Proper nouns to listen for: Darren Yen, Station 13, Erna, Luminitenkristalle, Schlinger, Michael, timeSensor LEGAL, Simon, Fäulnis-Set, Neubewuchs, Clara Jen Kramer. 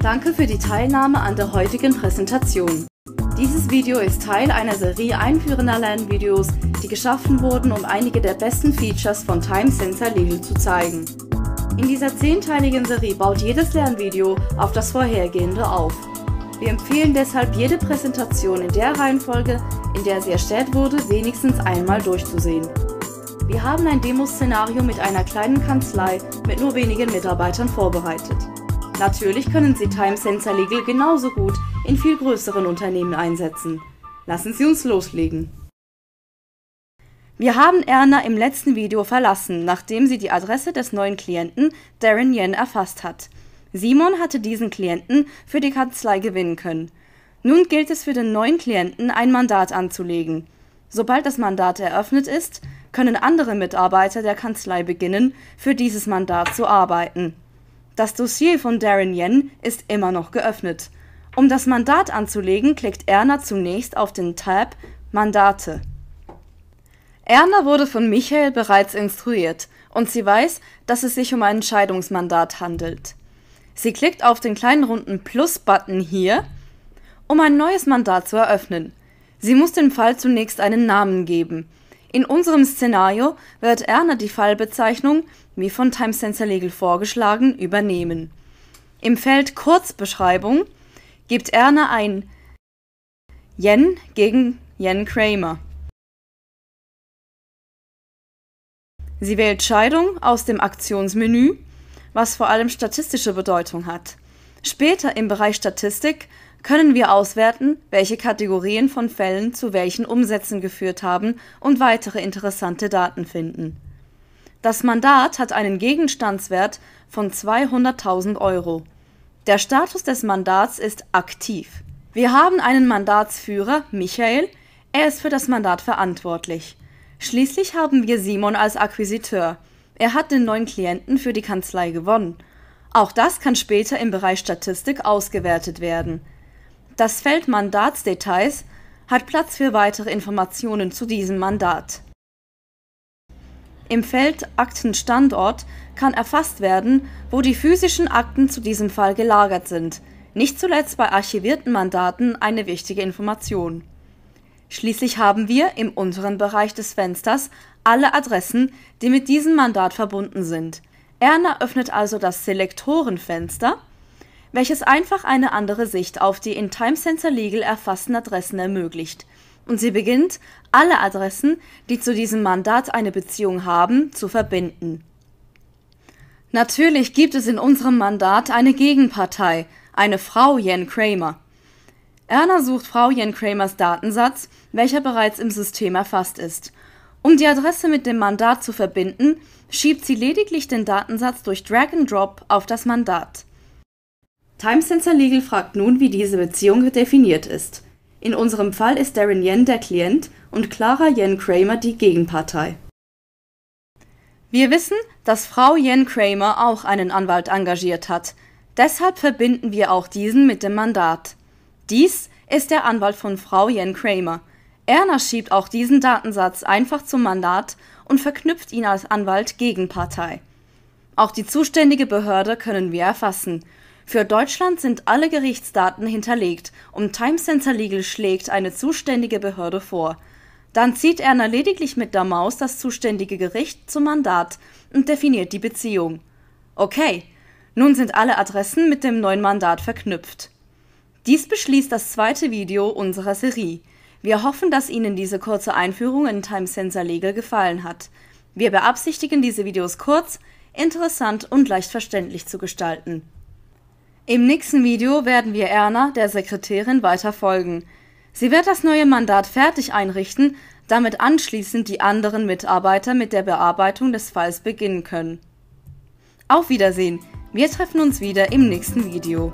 Danke für die Teilnahme an der heutigen Präsentation. Dieses Video ist Teil einer Serie einführender Lernvideos, die geschaffen wurden, um einige der besten Features von Time Sensor Legal zu zeigen. In dieser 10-teiligen Serie baut jedes Lernvideo auf das vorhergehende auf. Wir empfehlen deshalb, jede Präsentation in der Reihenfolge, in der sie erstellt wurde, wenigstens einmal durchzusehen. Wir haben ein Demoszenario mit einer kleinen Kanzlei mit nur wenigen Mitarbeitern vorbereitet. Natürlich können Sie Time Sensor Legal genauso gut in viel größeren Unternehmen einsetzen. Lassen Sie uns loslegen. Wir haben Erna im letzten Video verlassen, nachdem sie die Adresse des neuen Klienten Darren Yen erfasst hat. Simon hatte diesen Klienten für die Kanzlei gewinnen können. Nun gilt es für den neuen Klienten, ein Mandat anzulegen. Sobald das Mandat eröffnet ist, können andere Mitarbeiter der Kanzlei beginnen, für dieses Mandat zu arbeiten. Das Dossier von Darren Yen ist immer noch geöffnet. Um das Mandat anzulegen, klickt Erna zunächst auf den Tab Mandate. Erna wurde von Michael bereits instruiert und sie weiß, dass es sich um ein Scheidungsmandat handelt. Sie klickt auf den kleinen runden Plus-Button hier, um ein neues Mandat zu eröffnen. Sie muss dem Fall zunächst einen Namen geben. In unserem Szenario wird Erna die Fallbezeichnung, wie von Time Sensor Legal vorgeschlagen, übernehmen. Im Feld Kurzbeschreibung gibt Erna ein Yen gegen Jen Kramer. Sie wählt Scheidung aus dem Aktionsmenü, was vor allem statistische Bedeutung hat. Später im Bereich Statistik können wir auswerten, welche Kategorien von Fällen zu welchen Umsätzen geführt haben und weitere interessante Daten finden. Das Mandat hat einen Gegenstandswert von 200.000 Euro. Der Status des Mandats ist aktiv. Wir haben einen Mandatsführer, Michael, er ist für das Mandat verantwortlich. Schließlich haben wir Simon als Akquisiteur. Er hat den neuen Klienten für die Kanzlei gewonnen. Auch das kann später im Bereich Statistik ausgewertet werden. Das Feld Mandatsdetails hat Platz für weitere Informationen zu diesem Mandat. Im Feld Aktenstandort kann erfasst werden, wo die physischen Akten zu diesem Fall gelagert sind. Nicht zuletzt bei archivierten Mandaten eine wichtige Information. Schließlich haben wir im unteren Bereich des Fensters alle Adressen, die mit diesem Mandat verbunden sind. Erna öffnet also das Selektorenfenster, welches einfach eine andere Sicht auf die in Time Sensor Legal erfassten Adressen ermöglicht. Und sie beginnt, alle Adressen, die zu diesem Mandat eine Beziehung haben, zu verbinden. Natürlich gibt es in unserem Mandat eine Gegenpartei, eine Frau Jen Kramer. Erna sucht Frau Jen Kramers Datensatz, welcher bereits im System erfasst ist. Um die Adresse mit dem Mandat zu verbinden, schiebt sie lediglich den Datensatz durch Drag and Drop auf das Mandat. Time Sensor Legal fragt nun, wie diese Beziehung definiert ist. In unserem Fall ist Darren Yen der Klient und Clara Jen Kramer die Gegenpartei. Wir wissen, dass Frau Jen Kramer auch einen Anwalt engagiert hat. Deshalb verbinden wir auch diesen mit dem Mandat. Dies ist der Anwalt von Frau Jen Kramer. Erna schiebt auch diesen Datensatz einfach zum Mandat und verknüpft ihn als Anwalt Gegenpartei. Auch die zuständige Behörde können wir erfassen. Für Deutschland sind alle Gerichtsdaten hinterlegt und Time Sensor Legal schlägt eine zuständige Behörde vor. Dann zieht Erna lediglich mit der Maus das zuständige Gericht zum Mandat und definiert die Beziehung. Okay, nun sind alle Adressen mit dem neuen Mandat verknüpft. Dies beschließt das zweite Video unserer Serie. Wir hoffen, dass Ihnen diese kurze Einführung in Time Sensor Legal gefallen hat. Wir beabsichtigen, diese Videos kurz, interessant und leicht verständlich zu gestalten. Im nächsten Video werden wir Erna, der Sekretärin, weiter folgen. Sie wird das neue Mandat fertig einrichten, damit anschließend die anderen Mitarbeiter mit der Bearbeitung des Falls beginnen können. Auf Wiedersehen! Wir treffen uns wieder im nächsten Video.